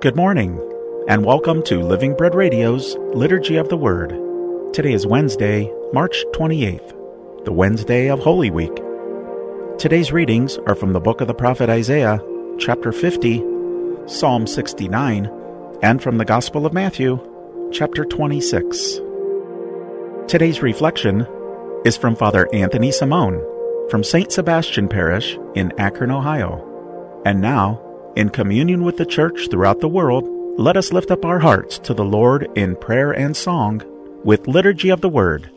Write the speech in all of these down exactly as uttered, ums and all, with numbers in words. Good morning, and welcome to Living Bread Radio's Liturgy of the Word. Today is Wednesday, March twenty-eighth, the Wednesday of Holy Week. Today's readings are from the book of the prophet Isaiah, chapter fifty, Psalm sixty-nine, and from the Gospel of Matthew, chapter twenty-six. Today's reflection is from Father Anthony Simone, from Saint Sebastian Parish in Akron, Ohio. And now, in communion with the Church throughout the world, let us lift up our hearts to the Lord in prayer and song with Liturgy of the Word.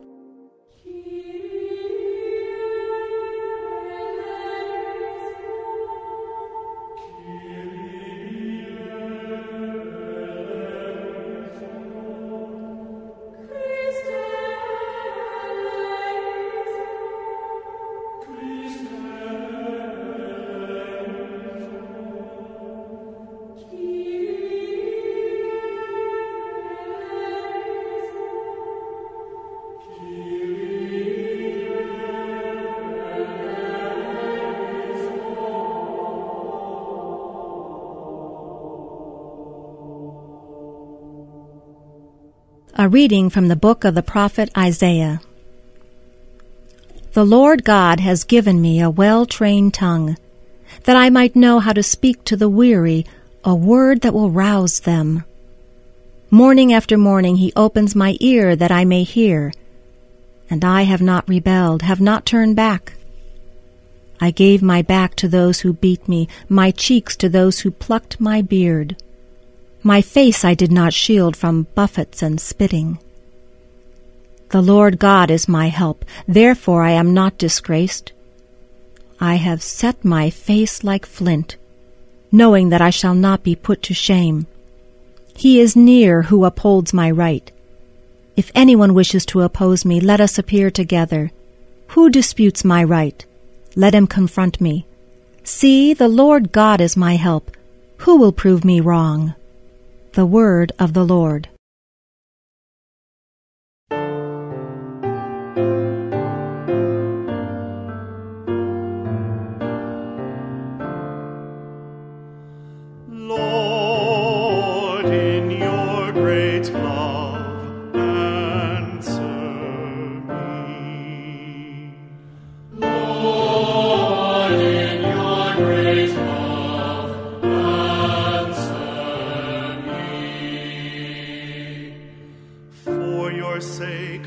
A reading from the book of the prophet Isaiah. The Lord God has given me a well-trained tongue, that I might know how to speak to the weary, a word that will rouse them. Morning after morning he opens my ear that I may hear, and I have not rebelled, have not turned back. I gave my back to those who beat me, my cheeks to those who plucked my beard. My face I did not shield from buffets and spitting. The Lord God is my help, therefore I am not disgraced. I have set my face like flint, knowing that I shall not be put to shame. He is near who upholds my right. If anyone wishes to oppose me, let us appear together. Who disputes my right? Let him confront me. See, the Lord God is my help. Who will prove me wrong? The word of the Lord.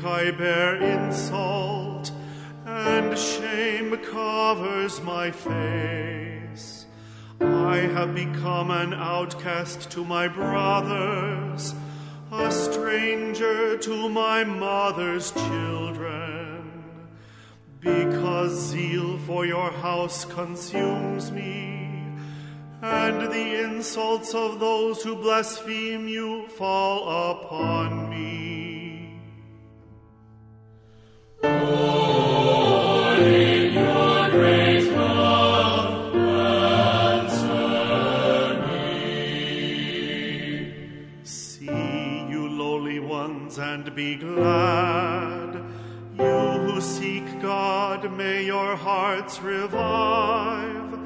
I bear insult, and shame covers my face. I have become an outcast to my brothers, a stranger to my mother's children. Because zeal for your house consumes me, and the insults of those who blaspheme you fall upon me. And be glad, you who seek God, may your hearts revive,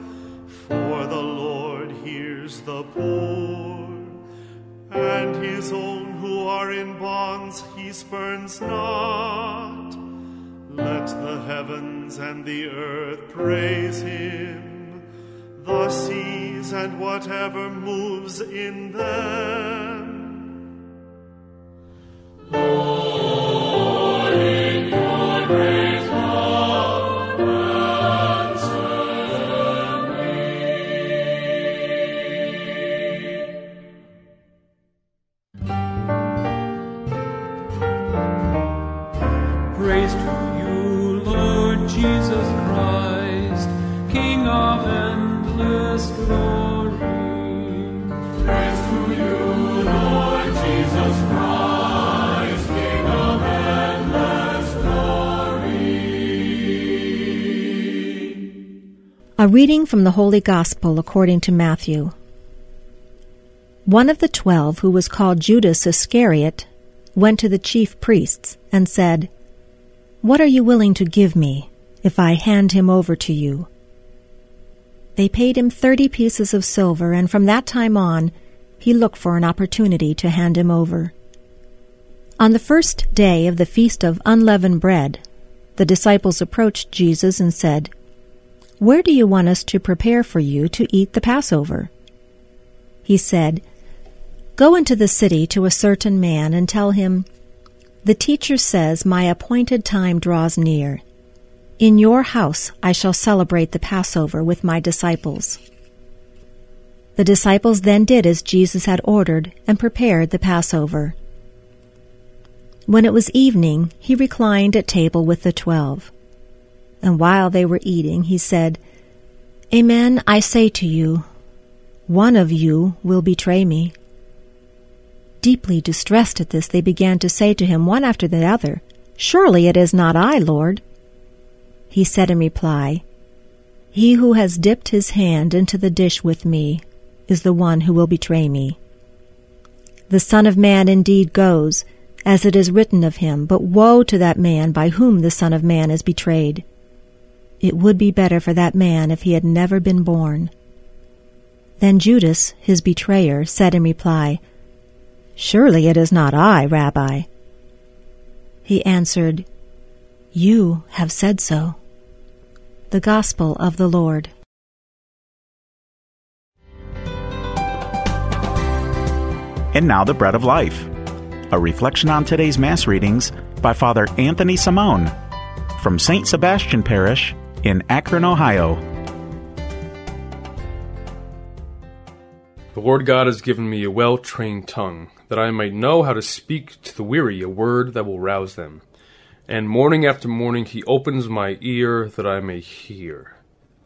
for the Lord hears the poor, and his own who are in bonds he spurns not. Let the heavens and the earth praise him, the seas and whatever moves in them. Praise to you, Lord Jesus Christ, King of endless glory. Praise to you, Lord Jesus Christ, King of endless glory. A reading from the Holy Gospel according to Matthew. One of the twelve, who was called Judas Iscariot, went to the chief priests and said, "What are you willing to give me if I hand him over to you?" They paid him thirty pieces of silver, and from that time on he looked for an opportunity to hand him over. On the first day of the Feast of Unleavened Bread, the disciples approached Jesus and said, "Where do you want us to prepare for you to eat the Passover?" He said, "Go into the city to a certain man and tell him, 'The teacher says my appointed time draws near. In your house I shall celebrate the Passover with my disciples.'" The disciples then did as Jesus had ordered and prepared the Passover. When it was evening, he reclined at table with the twelve. And while they were eating, he said, "Amen, I say to you, one of you will betray me." Deeply distressed at this, they began to say to him one after the other, "Surely it is not I, Lord." He said in reply, "He who has dipped his hand into the dish with me is the one who will betray me. The Son of Man indeed goes, as it is written of him, but woe to that man by whom the Son of Man is betrayed. It would be better for that man if he had never been born." Then Judas, his betrayer, said in reply, "Surely it is not I, Rabbi." He answered, "You have said so." The Gospel of the Lord. And now the Bread of Life, a reflection on today's Mass readings by Father Anthony Simone from Saint Sebastian Parish in Akron, Ohio. The Lord God has given me a well-trained tongue, that I might know how to speak to the weary a word that will rouse them. And morning after morning he opens my ear that I may hear.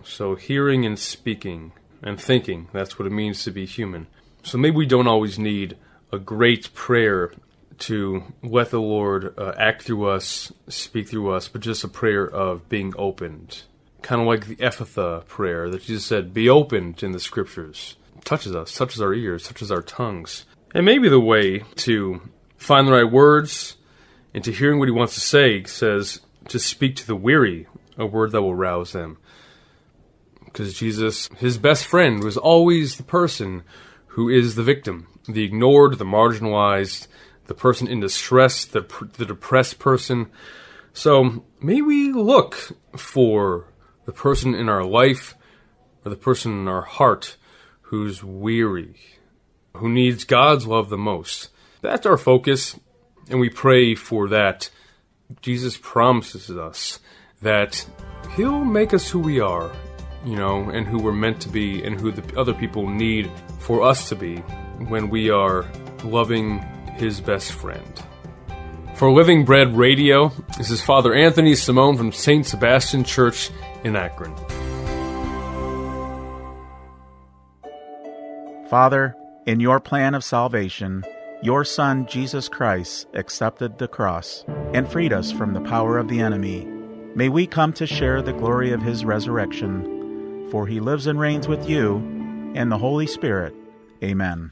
So hearing and speaking and thinking, that's what it means to be human. So maybe we don't always need a great prayer to let the Lord uh, act through us, speak through us, but just a prayer of being opened. Kind of like the Ephatha prayer that Jesus said, be opened in the Scriptures. It touches us, touches our ears, touches our tongues. And maybe the way to find the right words and to hearing what he wants to say says to speak to the weary, a word that will rouse them. Because Jesus, his best friend, was always the person who is the victim, the ignored, the marginalized, the person in distress, the the depressed person. So may we look for the person in our life or the person in our heart who's weary, who needs God's love the most. That's our focus, and we pray for that. Jesus promises us that he'll make us who we are, you know, and who we're meant to be and who the other people need for us to be when we are loving his best friend. For Living Bread Radio, this is Father Anthony Simone from Saint Sebastian Church in Akron. Father, in your plan of salvation, your Son, Jesus Christ, accepted the cross and freed us from the power of the enemy. May we come to share the glory of his resurrection, for he lives and reigns with you and the Holy Spirit. Amen.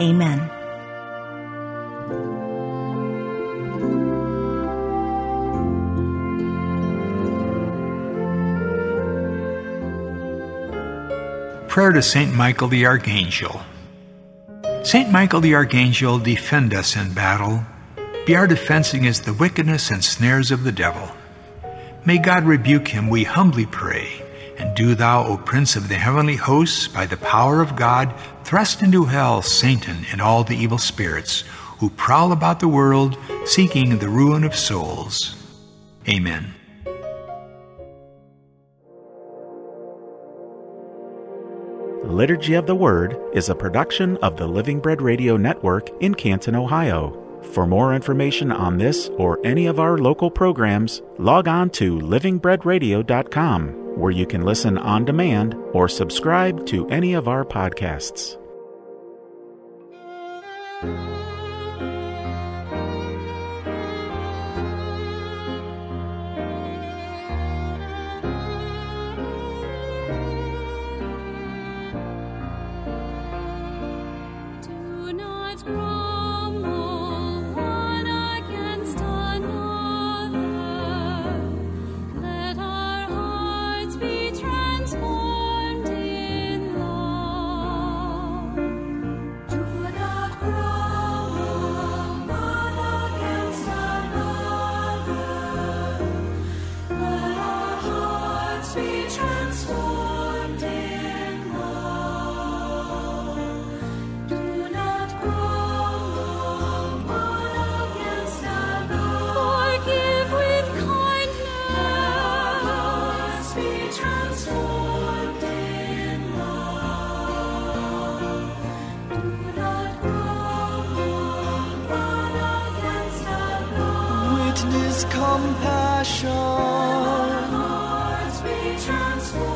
Amen. prayer to Saint Michael the Archangel. Saint Michael the Archangel, defend us in battle. Be our defense against the wickedness and snares of the devil. May God rebuke him, we humbly pray. And do thou, O Prince of the heavenly hosts, by the power of God, thrust into hell Satan and all the evil spirits who prowl about the world, seeking the ruin of souls. Amen. The Liturgy of the Word is a production of the Living Bread Radio Network in Canton, Ohio. For more information on this or any of our local programs, log on to living bread radio dot com. where you can listen on demand or subscribe to any of our podcasts. Compassion, let our hearts be transformed.